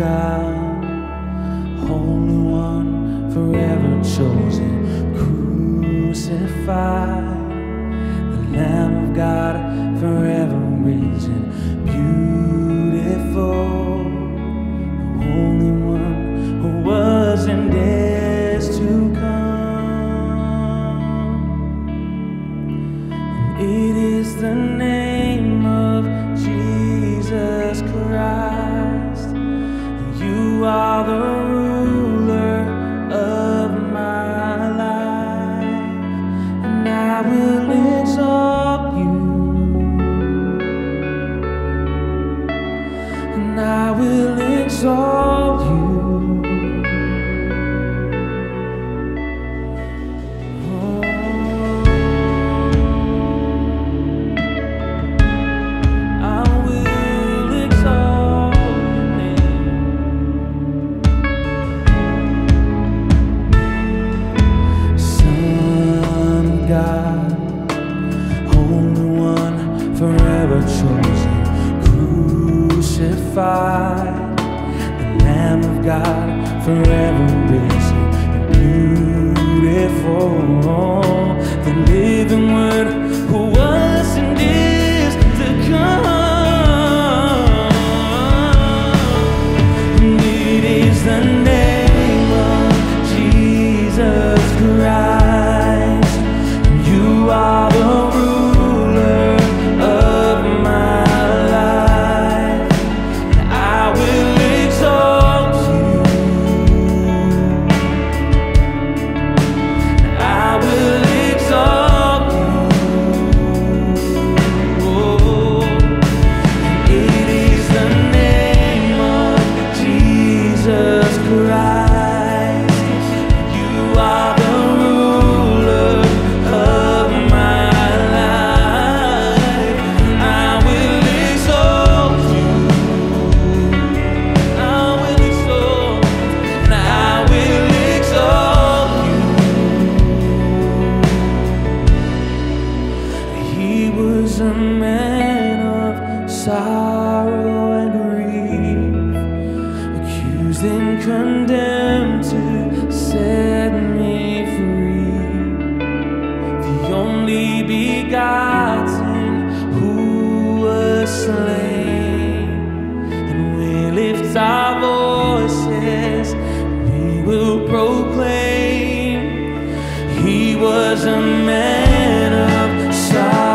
God, Holy One, forever chosen, crucified, the Lamb of God, forever risen, beautiful, the Holy One who was and is to come. And it is the name of Jesus Christ, and you are the ruler of my life, and I will exalt you, and I will exalt you. Forever chosen, crucified, the Lamb of God, forever risen, beautiful, the living Word who was and is to come. And it is the name of Jesus Christ, and you are the sorrow and grief, accused and condemned to set me free, the only begotten who was slain. And we lift our voices, we will proclaim, He was a man of sorrow,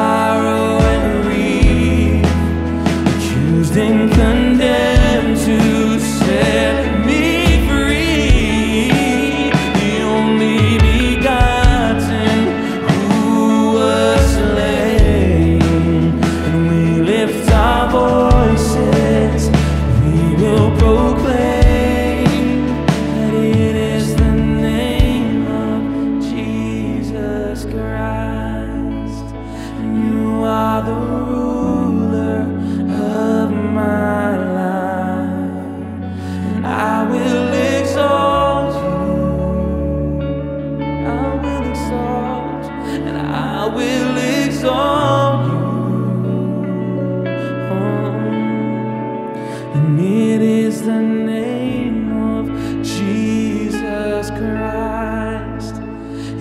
and condemned to set me free, the only begotten who was slain. And we lift our voices, we will proclaim that it is the name of Jesus Christ, and you are the ruler of my life, and I will exalt you, I will exalt you, and I will exalt you. Oh. And it is the name of Jesus Christ,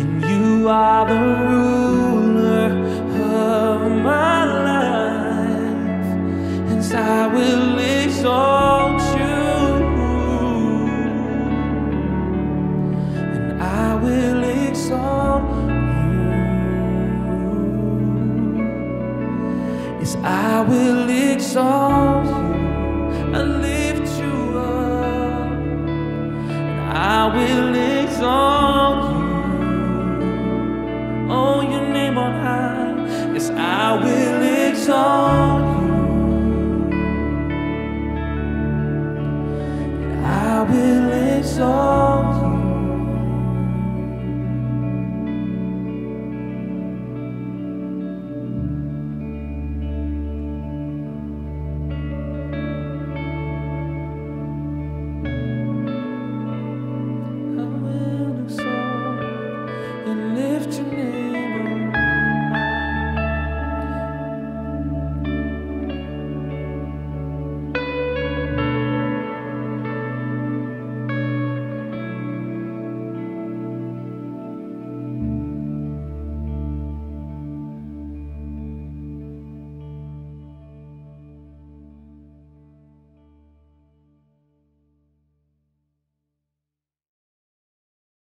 and you are the ruler of my life. I will exalt you, and I will exalt you. Yes, I will exalt you. I lift you up, and I will exalt you. Oh, your name on high. Yes, I will exalt you. I will exalt.